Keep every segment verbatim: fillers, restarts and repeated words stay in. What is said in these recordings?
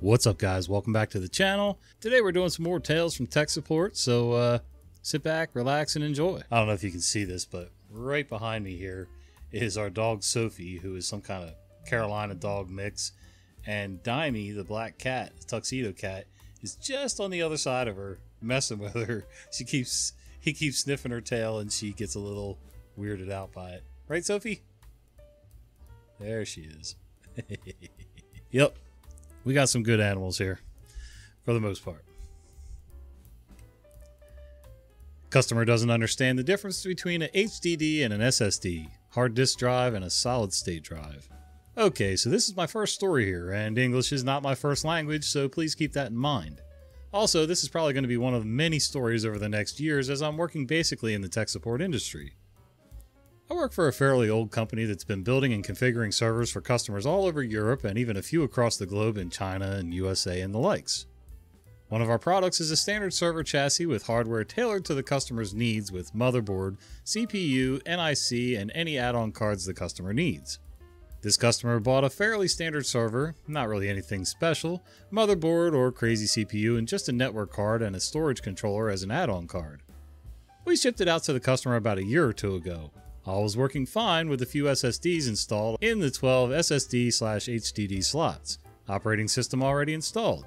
What's up, guys? Welcome back to the channel. Today we're doing some more Tales from Tech Support, so uh, sit back, relax, and enjoy. I don't know if you can see this, but right behind me here is our dog Sophie, who is some kind of Carolina dog mix, and Dimie, the black cat, the tuxedo cat, is just on the other side of her, messing with her. She keeps he keeps sniffing her tail, and she gets a little weirded out by it. Right, Sophie? There she is. Yep. We got some good animals here, for the most part. Customer doesn't understand the difference between an H D D and an S S D, hard disk drive and a solid state drive. Okay, so this is my first story here, and English is not my first language, so please keep that in mind. Also, this is probably going to be one of many stories over the next years, as I'm working basically in the tech support industry. I work for a fairly old company that's been building and configuring servers for customers all over Europe and even a few across the globe in China and U S A and the likes. One of our products is a standard server chassis with hardware tailored to the customer's needs with motherboard, C P U, N I C, and any add-on cards the customer needs. This customer bought a fairly standard server, not really anything special, motherboard or crazy C P U, and just a network card and a storage controller as an add-on card. We shipped it out to the customer about a year or two ago. All was working fine with a few S S Ds installed in the twelve S S D slash H D D slots, operating system already installed.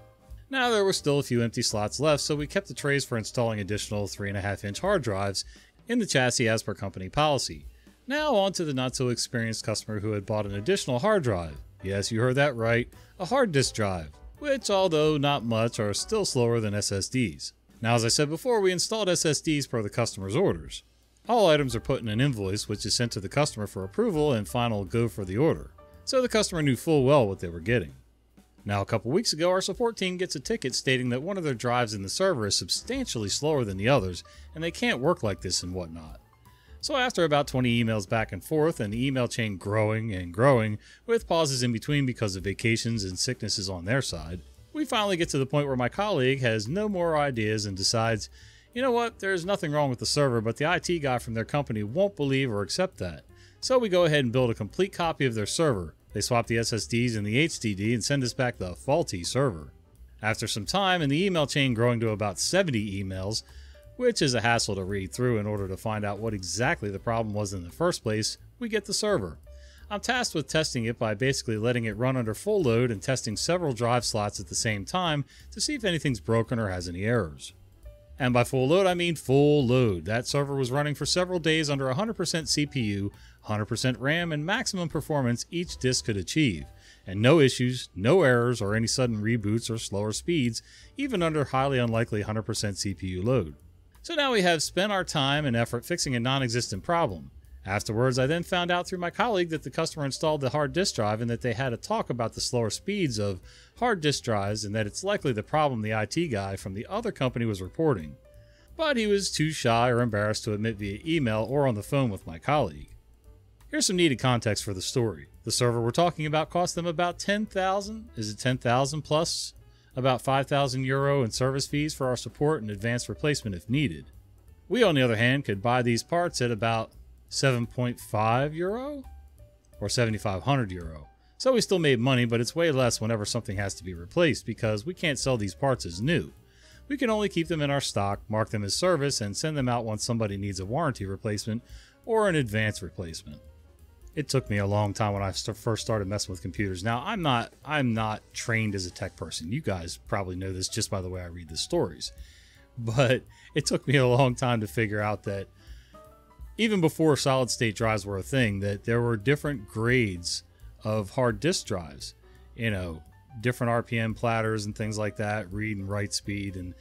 Now there were still a few empty slots left, so we kept the trays for installing additional three and a half inch hard drives in the chassis as per company policy. Now on to the not so experienced customer who had bought an additional hard drive. Yes, you heard that right, a hard disk drive, which although not much are still slower than S S Ds. Now as I said before, we installed S S Ds per the customer's orders. All items are put in an invoice, which is sent to the customer for approval and final go for the order, so the customer knew full well what they were getting. Now a couple weeks ago, our support team gets a ticket stating that one of their drives in the server is substantially slower than the others, and they can't work like this and whatnot. So after about twenty emails back and forth, and the email chain growing and growing, with pauses in between because of vacations and sicknesses on their side, we finally get to the point where my colleague has no more ideas and decides, you know what, there's nothing wrong with the server, but the I T guy from their company won't believe or accept that. So we go ahead and build a complete copy of their server. They swap the S S Ds and the H D D and send us back the faulty server. After some time and the email chain growing to about seventy emails, which is a hassle to read through in order to find out what exactly the problem was in the first place, we get the server. I'm tasked with testing it by basically letting it run under full load and testing several drive slots at the same time to see if anything's broken or has any errors. And by full load, I mean full load. That server was running for several days under one hundred percent C P U, one hundred percent RAM, and maximum performance each disk could achieve. And no issues, no errors, or any sudden reboots or slower speeds, even under highly unlikely one hundred percent C P U load. So now we have spent our time and effort fixing a non-existent problem. Afterwards, I then found out through my colleague that the customer installed the hard disk drive and that they had a talk about the slower speeds of hard disk drives and that it's likely the problem the I T guy from the other company was reporting. But he was too shy or embarrassed to admit via email or on the phone with my colleague. Here's some needed context for the story. The server we're talking about cost them about ten thousand, is it ten thousand plus? About five thousand euro in service fees for our support and advanced replacement if needed. We, on the other hand, could buy these parts at about seven point five euro or seven thousand five hundred euro. So we still made money, but it's way less whenever something has to be replaced because we can't sell these parts as new. We can only keep them in our stock, mark them as service, and send them out once somebody needs a warranty replacement or an advanced replacement. It took me a long time when I first started messing with computers. Now, I'm not I'm not trained as a tech person. You guys probably know this just by the way I read the stories. But it took me a long time to figure out that even before solid state drives were a thing, that there were different grades of hard disk drives, you know, different R P M platters and things like that, read and write speed and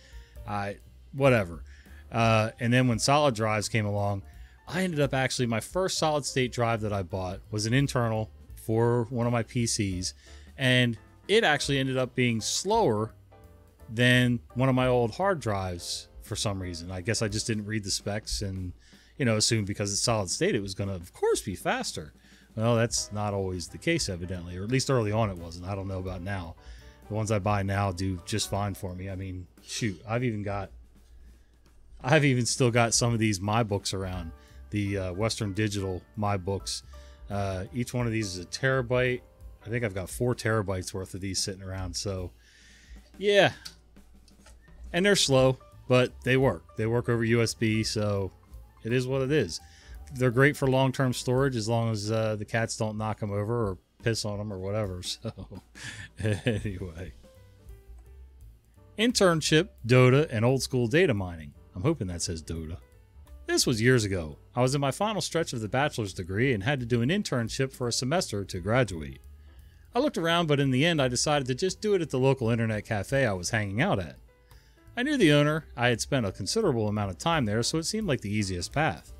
I, whatever. Uh, and then when solid drives came along, I ended up actually, my first solid state drive that I bought was an internal for one of my P Cs. And it actually ended up being slower than one of my old hard drives for some reason. I guess I just didn't read the specs and, you know, assumed because it's solid state, it was going to, of course, be faster. Well, that's not always the case, evidently, or at least early on it wasn't. I don't know about now. The ones I buy now do just fine for me. I mean, shoot, I've even got, I've even still got some of these MyBooks around, the uh, Western Digital MyBooks. Uh, each one of these is a terabyte. I think I've got four terabytes worth of these sitting around. So Yeah. And they're slow, but they work. They work over U S B, so it is what it is. They're great for long-term storage as long as uh, the cats don't knock them over or piss on them or whatever. So anyway. Internship, Dota, and old school data mining. I'm hoping that says Dota. This was years ago. I was in my final stretch of the bachelor's degree and had to do an internship for a semester to graduate. I looked around, but in the end I decided to just do it at the local internet cafe I was hanging out at. I knew the owner. I had spent a considerable amount of time there, so it seemed like the easiest path.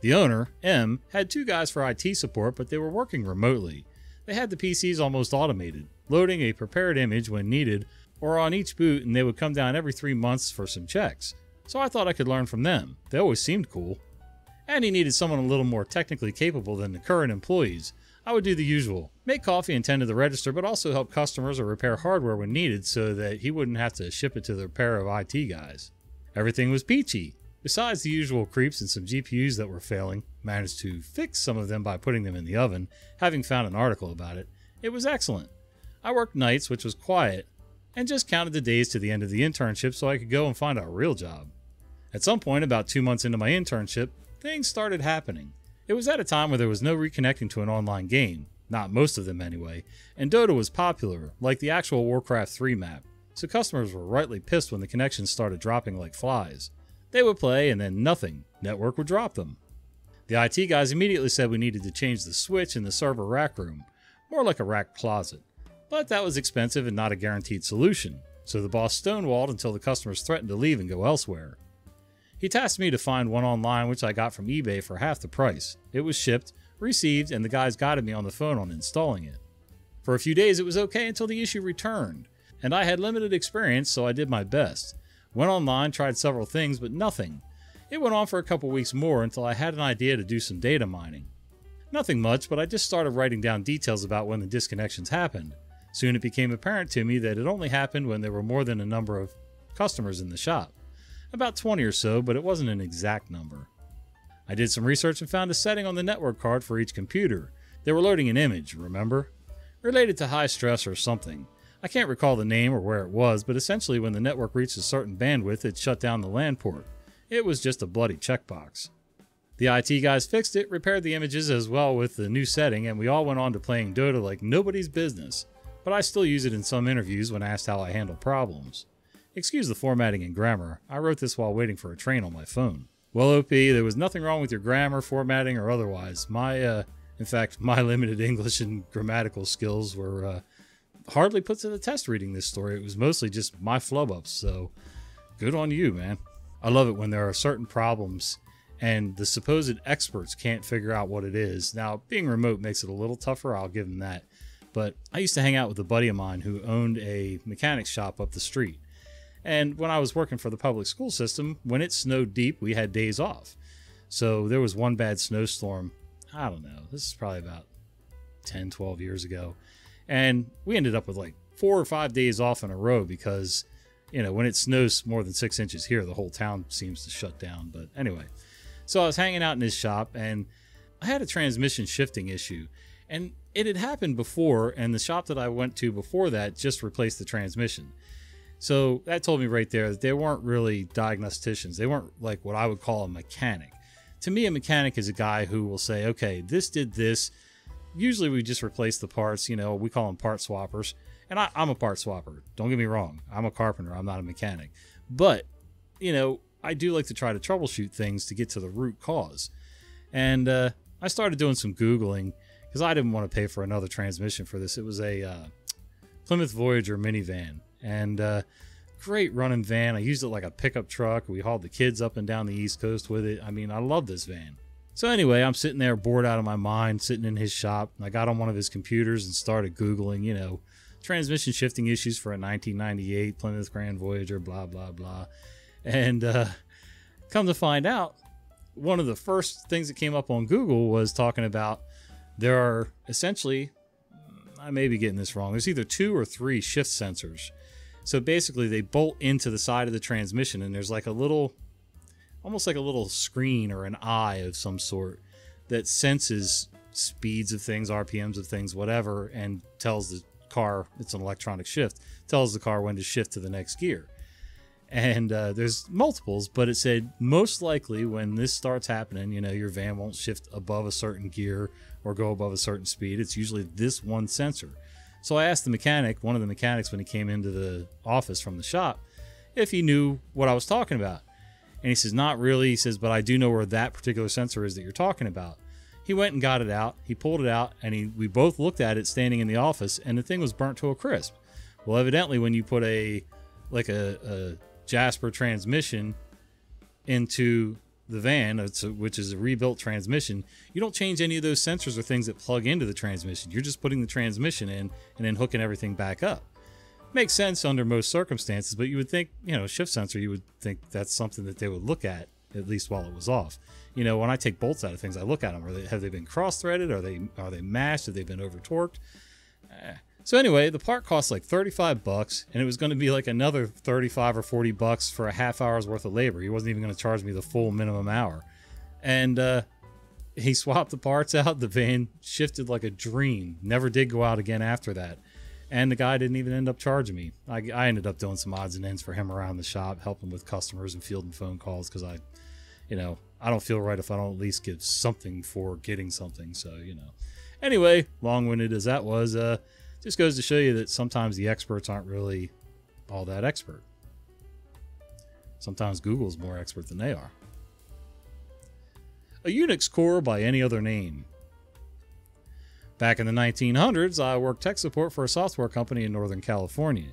The owner, M, had two guys for I T support, but they were working remotely. They had the P Cs almost automated, loading a prepared image when needed or on each boot, and they would come down every three months for some checks. So I thought I could learn from them. They always seemed cool. And he needed someone a little more technically capable than the current employees. I would do the usual. Make coffee and tend to the register, but also help customers or repair hardware when needed so that he wouldn't have to ship it to the pair of I T guys. Everything was peachy. Besides the usual creeps and some G P Us that were failing, managed to fix some of them by putting them in the oven, having found an article about it. It was excellent. I worked nights, which was quiet, and just counted the days to the end of the internship so I could go and find a real job. At some point, about two months into my internship, things started happening. It was at a time where there was no reconnecting to an online game, not most of them anyway, and Dota was popular, like the actual Warcraft three map, so customers were rightly pissed when the connections started dropping like flies. They would play and then nothing. Network would drop them. The I T guys immediately said we needed to change the switch in the server rack room, more like a rack closet, but that was expensive and not a guaranteed solution, so the boss stonewalled until the customers threatened to leave and go elsewhere. He tasked me to find one online, which I got from eBay for half the price. It was shipped, received, and the guys guided me on the phone on installing it. For a few days it was okay until the issue returned, and I had limited experience, so I did my best. Went online, tried several things, but nothing. It went on for a couple weeks more until I had an idea to do some data mining. Nothing much, but I just started writing down details about when the disconnections happened. Soon it became apparent to me that it only happened when there were more than a number of customers in the shop. About twenty or so, but it wasn't an exact number. I did some research and found a setting on the network card for each computer. They were loading an image, remember? Related to high stress or something. I can't recall the name or where it was, but essentially when the network reached a certain bandwidth, it shut down the LAN port. It was just a bloody checkbox. The I T guys fixed it, repaired the images as well with the new setting, and we all went on to playing Dota like nobody's business. But I still use it in some interviews when asked how I handle problems. Excuse the formatting and grammar. I wrote this while waiting for a train on my phone. Well, O P, there was nothing wrong with your grammar, formatting, or otherwise. My, uh, in fact, my limited English and grammatical skills were uh, hardly put to the test reading this story. It was mostly just my flub-ups, so good on you, man. I love it when there are certain problems and the supposed experts can't figure out what it is. Now, being remote makes it a little tougher, I'll give them that. But I used to hang out with a buddy of mine who owned a mechanic shop up the street. And when I was working for the public school system, when it snowed deep, we had days off. So there was one bad snowstorm. I don't know. This is probably about ten, twelve years ago. And we ended up with like four or five days off in a row because, you know, when it snows more than six inches here, the whole town seems to shut down. But anyway, so I was hanging out in his shop and I had a transmission shifting issue. And it had happened before, and the shop that I went to before that just replaced the transmission. So that told me right there that they weren't really diagnosticians. They weren't like what I would call a mechanic. To me, a mechanic is a guy who will say, okay, this did this. Usually we just replace the parts, you know, we call them part swappers. And I, I'm a part swapper. Don't get me wrong. I'm a carpenter. I'm not a mechanic. But, you know, I do like to try to troubleshoot things to get to the root cause. And uh, I started doing some Googling, because I didn't want to pay for another transmission for this. It was a uh, Plymouth Voyager minivan. And uh, great running van. I used it like a pickup truck. We hauled the kids up and down the East Coast with it. I mean, I love this van. So anyway, I'm sitting there bored out of my mind, sitting in his shop. I got on one of his computers and started Googling, you know, transmission shifting issues for a nineteen ninety-eight Plymouth Grand Voyager, blah, blah, blah. And uh, come to find out, one of the first things that came up on Google was talking about there are essentially, I may be getting this wrong, there's either two or three shift sensors. So basically they bolt into the side of the transmission and there's like a little, almost like a little screen or an eye of some sort that senses speeds of things, R P Ms of things, whatever, and tells the car, it's an electronic shift, tells the car when to shift to the next gear. And uh, there's multiples, but it said most likely when this starts happening, you know, your van won't shift above a certain gear or go above a certain speed. It's usually this one sensor. So I asked the mechanic, one of the mechanics when he came into the office from the shop, if he knew what I was talking about. And he says, not really. He says, but I do know where that particular sensor is that you're talking about. He went and got it out. He pulled it out, and he, we both looked at it standing in the office, and the thing was burnt to a crisp. Well, evidently when you put a, like a... a Jasper transmission into the van, which is a rebuilt transmission, you don't change any of those sensors or things that plug into the transmission. You're just putting the transmission in and then hooking everything back up. Makes sense under most circumstances, but you would think, you know, shift sensor, you would think that's something that they would look at, at least while it was off. You know, when I take bolts out of things, I look at them. Are they, have they been cross-threaded? Are they, are they mashed? Have they been over-torqued? Eh. So anyway, the part cost like thirty-five bucks, and it was going to be like another thirty-five or forty bucks for a half hour's worth of labor. He wasn't even going to charge me the full minimum hour. And uh, he swapped the parts out. The van shifted like a dream. Never did go out again after that. And the guy didn't even end up charging me. I, I ended up doing some odds and ends for him around the shop, helping with customers and fielding phone calls because I, you know, I don't feel right if I don't at least give something for getting something. So, you know, anyway, long-winded as that was, uh, just goes to show you that sometimes the experts aren't really all that expert. Sometimes Google's more expert than they are. A UNIX core by any other name. Back in the nineteen hundreds, I worked tech support for a software company in Northern California.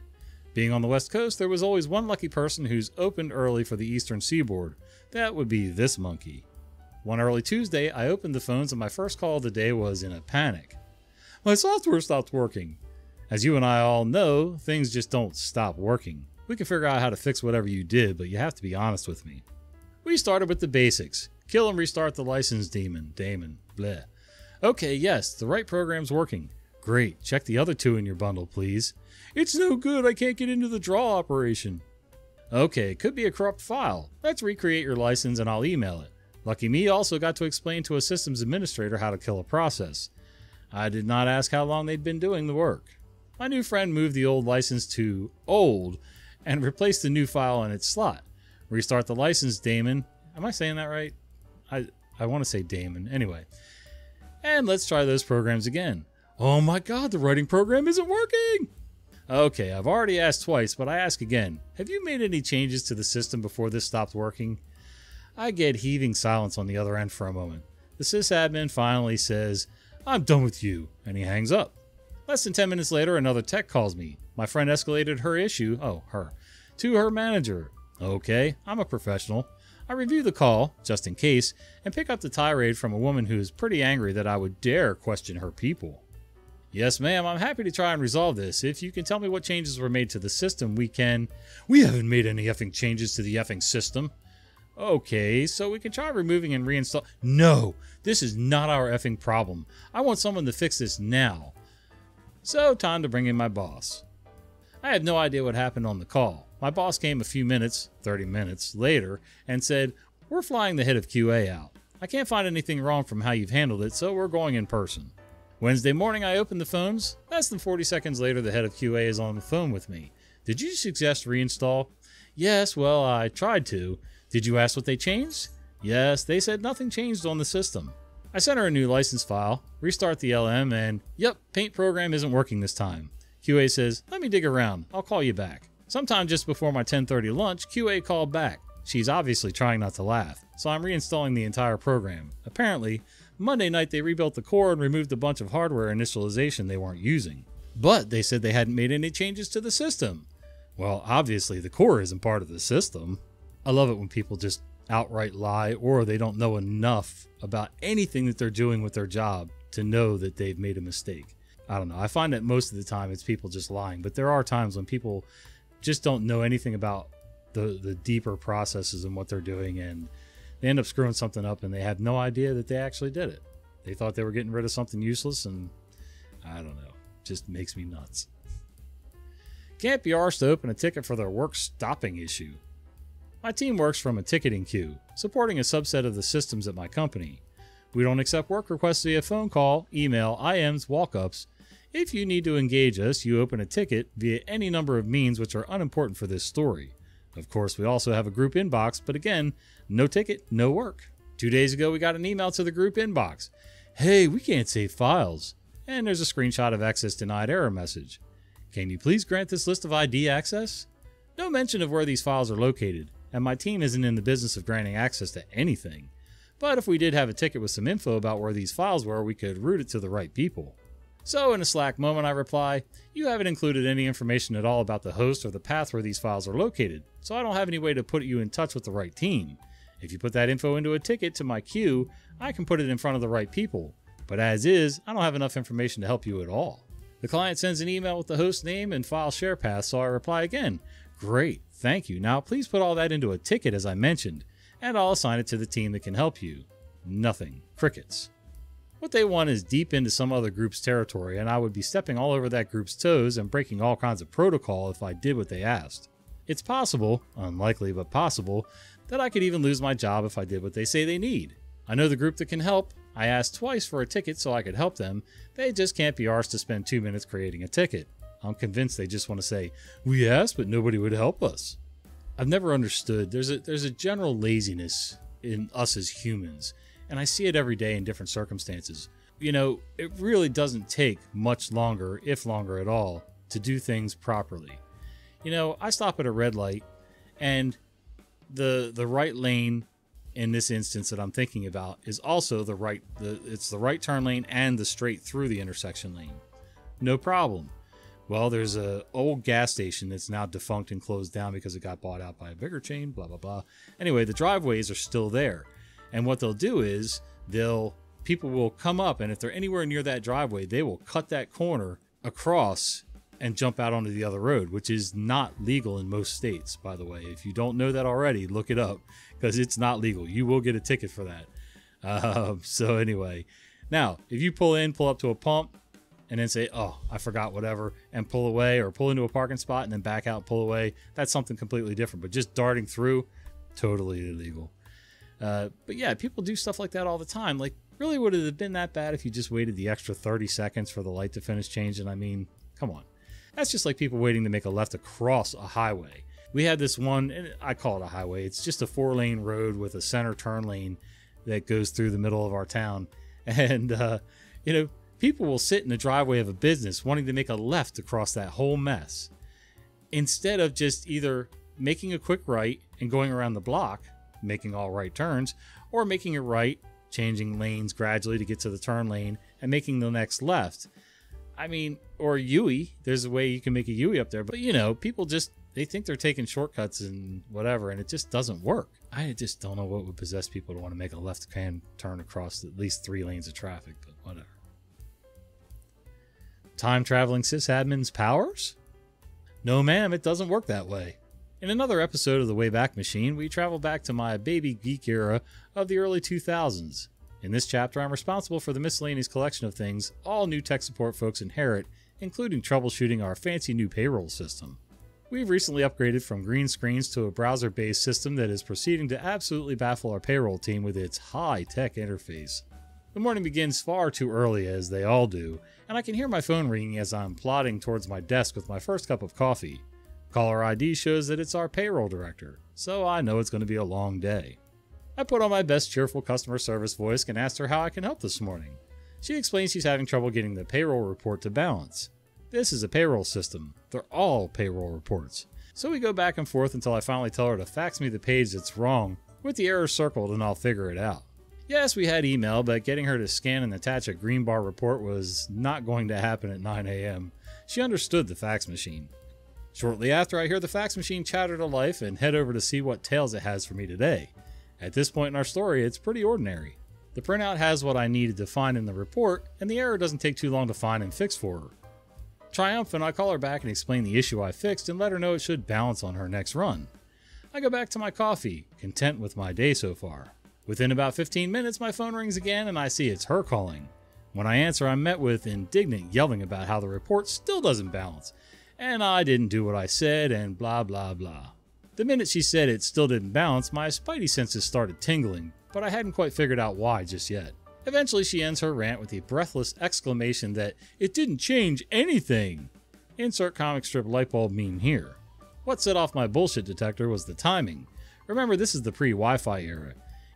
Being on the West Coast, there was always one lucky person who's opened early for the Eastern Seaboard. That would be this monkey. One early Tuesday, I opened the phones and my first call of the day was in a panic. My software stopped working. As you and I all know, things just don't stop working. We can figure out how to fix whatever you did, but you have to be honest with me. We started with the basics. Kill and restart the license daemon. Daemon. Bleh. Okay, yes, the right program's working. Great. Check the other two in your bundle, please. It's no good. I can't get into the draw operation. Okay, it could be a corrupt file. Let's recreate your license and I'll email it. Lucky me also got to explain to a systems administrator how to kill a process. I did not ask how long they'd been doing the work. My new friend moved the old license to old and replaced the new file in its slot. Restart the license daemon. Am I saying that right? I, I want to say daemon. Anyway. And let's try those programs again. Oh my god, the writing program isn't working! Okay, I've already asked twice, but I ask again. Have you made any changes to the system before this stopped working? I get heaving silence on the other end for a moment. The sysadmin finally says, I'm done with you, and he hangs up. Less than ten minutes later, another tech calls me. My friend escalated her issue, oh, her, to her manager. Okay, I'm a professional. I review the call, just in case, and pick up the tirade from a woman who is pretty angry that I would dare question her people. Yes, ma'am, I'm happy to try and resolve this. If you can tell me what changes were made to the system, we can... We haven't made any effing changes to the effing system. Okay, so we can try removing and reinstall. No, this is not our effing problem. I want someone to fix this now. So time to bring in my boss. I had no idea what happened on the call. My boss came a few minutes, thirty minutes later, and said, we're flying the head of Q A out. I can't find anything wrong from how you've handled it, so we're going in person. Wednesday morning, I opened the phones. Less than forty seconds later, the head of Q A is on the phone with me. Did you suggest reinstall? Yes, well, I tried to. Did you ask what they changed? Yes, they said nothing changed on the system. I sent her a new license file, restart the L M, and yep, paint program isn't working this time. Q A says, let me dig around, I'll call you back. Sometime just before my ten thirty lunch, Q A called back. She's obviously trying not to laugh, so I'm reinstalling the entire program. Apparently, Monday night they rebuilt the core and removed a bunch of hardware initialization they weren't using. But they said they hadn't made any changes to the system. Well, obviously the core isn't part of the system. I love it when people just outright lie or they don't know enough about anything that they're doing with their job to know that they've made a mistake. I don't know. I find that most of the time it's people just lying, but there are times when people just don't know anything about the, the deeper processes and what they're doing, and they end up screwing something up and they have no idea that they actually did it. They thought they were getting rid of something useless, and I don't know. It just makes me nuts. Can't be arsed to open a ticket for their work stopping issue. My team works from a ticketing queue, supporting a subset of the systems at my company. We don't accept work requests via phone call, email, I Ms, walk-ups. If you need to engage us, you open a ticket via any number of means which are unimportant for this story. Of course, we also have a group inbox, but again, no ticket, no work. Two days ago, we got an email to the group inbox. Hey, we can't save files. And there's a screenshot of access denied error message. Can you please grant this list of I D access? No mention of where these files are located, and my team isn't in the business of granting access to anything. But if we did have a ticket with some info about where these files were, we could route it to the right people. So in a slack moment, I reply, you haven't included any information at all about the host or the path where these files are located, so I don't have any way to put you in touch with the right team. If you put that info into a ticket to my queue, I can put it in front of the right people. But as is, I don't have enough information to help you at all. The client sends an email with the host name and file share path, so I reply again, great, thank you. Now please put all that into a ticket as I mentioned, and I'll assign it to the team that can help you. Nothing. Crickets. What they want is deep into some other group's territory, and I would be stepping all over that group's toes and breaking all kinds of protocol if I did what they asked. It's possible, unlikely but possible, that I could even lose my job if I did what they say they need. I know the group that can help. I asked twice for a ticket so I could help them. They just can't be arsed to spend two minutes creating a ticket. I'm convinced they just want to say, we asked but nobody would help us. I've never understood, there's a, there's a general laziness in us as humans, and I see it every day in different circumstances. You know, it really doesn't take much longer, if longer at all, to do things properly. You know, I stop at a red light, and the the right lane in this instance that I'm thinking about is also the right, the, it's the right turn lane and the straight through the intersection lane. No problem. Well, there's an old gas station that's now defunct and closed down because it got bought out by a bigger chain, blah, blah, blah. Anyway, the driveways are still there. And what they'll do is they'll people will come up, and if they're anywhere near that driveway, they will cut that corner across and jump out onto the other road, which is not legal in most states, by the way. If you don't know that already, look it up because it's not legal. You will get a ticket for that. Uh, so anyway, now, if you pull in, pull up to a pump, and then say, oh, I forgot whatever, and pull away, or pull into a parking spot and then back out, pull away. That's something completely different. But just darting through, totally illegal. Uh, but yeah, people do stuff like that all the time. Like, really, would it have been that bad if you just waited the extra thirty seconds for the light to finish changing? I mean, come on. That's just like people waiting to make a left across a highway. We had this one, and I call it a highway. It's just a four-lane road with a center turn lane that goes through the middle of our town. And, uh, you know, people will sit in the driveway of a business wanting to make a left to cross that whole mess instead of just either making a quick right and going around the block, making all right turns, or making a right, changing lanes gradually to get to the turn lane and making the next left. I mean, or U I, there's a way you can make a U I up there, but you know, people just, they think they're taking shortcuts and whatever, and it just doesn't work. I just don't know what would possess people to want to make a left-hand turn across at least three lanes of traffic, but whatever. Time traveling sysadmin's powers? No ma'am, it doesn't work that way. In another episode of the Wayback Machine, we travel back to my baby geek era of the early two thousands. In this chapter, I'm responsible for the miscellaneous collection of things all new tech support folks inherit, including troubleshooting our fancy new payroll system. We've recently upgraded from green screens to a browser-based system that is proceeding to absolutely baffle our payroll team with its high-tech interface. The morning begins far too early, as they all do, and I can hear my phone ringing as I'm plodding towards my desk with my first cup of coffee. Caller I D shows that it's our payroll director, so I know it's going to be a long day. I put on my best cheerful customer service voice and ask her how I can help this morning. She explains she's having trouble getting the payroll report to balance. This is a payroll system. They're all payroll reports. So we go back and forth until I finally tell her to fax me the page that's wrong, with the error circled, and I'll figure it out. Yes, we had email, but getting her to scan and attach a green bar report was not going to happen at nine A M She understood the fax machine. Shortly after, I hear the fax machine chatter to life and head over to see what tales it has for me today. At this point in our story, it's pretty ordinary. The printout has what I needed to find in the report, and the error doesn't take too long to find and fix for her. Triumphant, I call her back and explain the issue I fixed and let her know it should balance on her next run. I go back to my coffee, content with my day so far. Within about fifteen minutes, my phone rings again and I see it's her calling. When I answer, I'm met with indignant yelling about how the report still doesn't balance, and I didn't do what I said and blah, blah, blah. The minute she said it still didn't balance, my spidey senses started tingling, but I hadn't quite figured out why just yet. Eventually, she ends her rant with a breathless exclamation that it didn't change anything. Insert comic strip lightbulb meme here. What set off my bullshit detector was the timing. Remember, this is the pre-Wi-Fi era.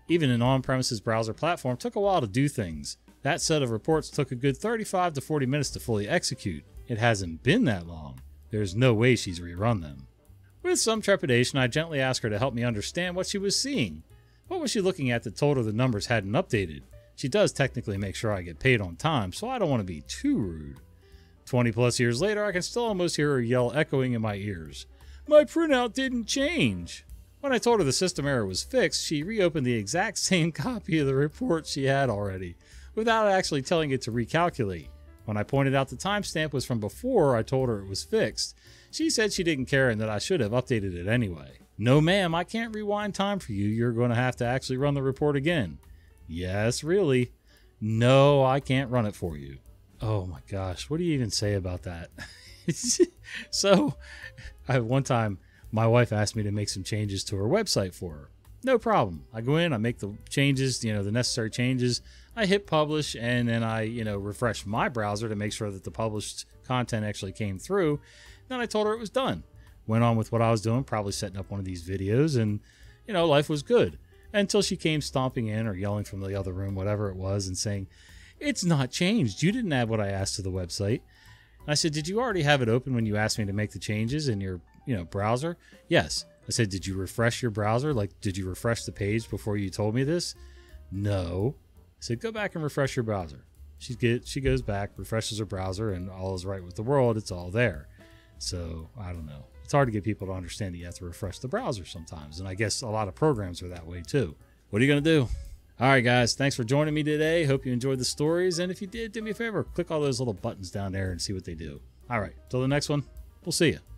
Even an on-premises browser platform took a while to do things. That set of reports took a good thirty-five to forty minutes to fully execute. It hasn't been that long. There's no way she's rerun them. With some trepidation, I gently asked her to help me understand what she was seeing. What was she looking at that told her the numbers hadn't updated? She does technically make sure I get paid on time, so I don't want to be too rude. twenty plus years later, I can still almost hear her yell echoing in my ears. My printout didn't change. When I told her the system error was fixed, she reopened the exact same copy of the report she had already, without actually telling it to recalculate. When I pointed out the timestamp was from before I told her it was fixed, she said she didn't care and that I should have updated it anyway. No ma'am, I can't rewind time for you. You're going to have to actually run the report again. Yes, really. No, I can't run it for you. Oh my gosh, what do you even say about that? So, I, one time, my wife asked me to make some changes to her website for her. No problem. I go in, I make the changes, you know, the necessary changes. I hit publish, and then I, you know, refresh my browser to make sure that the published content actually came through. Then I told her it was done. Went on with what I was doing, probably setting up one of these videos, and, you know, life was good. Until she came stomping in or yelling from the other room, whatever it was, and saying, "It's not changed. You didn't add what I asked to the website." And I said, "Did you already have it open when you asked me to make the changes in your, you know, browser?" "Yes." I said, "Did you refresh your browser? Like, did you refresh the page before you told me this?" "No." I said, "Go back and refresh your browser." She get, she goes back, refreshes her browser, and all is right with the world. It's all there. So, I don't know. It's hard to get people to understand that you have to refresh the browser sometimes. And I guess a lot of programs are that way too. What are you going to do? All right, guys. Thanks for joining me today. Hope you enjoyed the stories. And if you did, do me a favor. Click all those little buttons down there and see what they do. All right. Till the next one, we'll see you.